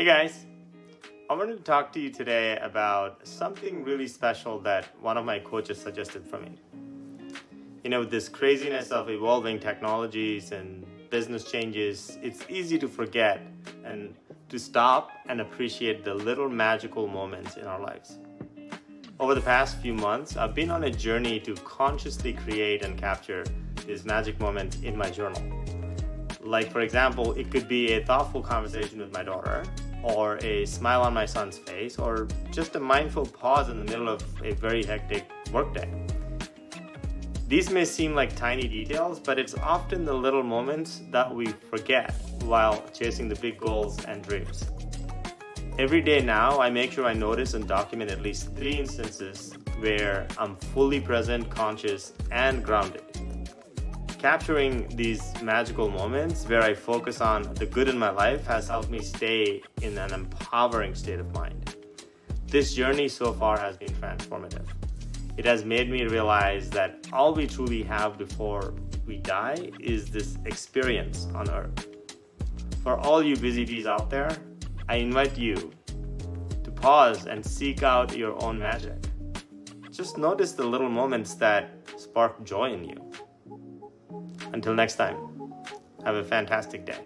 Hey guys, I wanted to talk to you today about something really special that one of my coaches suggested for me. You know, with this craziness of evolving technologies and business changes, it's easy to forget and to stop and appreciate the little magical moments in our lives. Over the past few months, I've been on a journey to consciously create and capture these magic moments in my journal. Like, for example, it could be a thoughtful conversation with my daughter, or a smile on my son's face, or just a mindful pause in the middle of a very hectic workday. These may seem like tiny details, but it's often the little moments that we forget while chasing the big goals and dreams. Every day now, I make sure I notice and document at least 3 instances where I'm fully present, conscious, and grounded. Capturing these magical moments where I focus on the good in my life has helped me stay in an empowering state of mind. This journey so far has been transformative. It has made me realize that all we truly have before we die is this experience on earth. For all you busy bees out there, I invite you to pause and seek out your own magic. Just notice the little moments that spark joy in you. Until next time, have a fantastic day.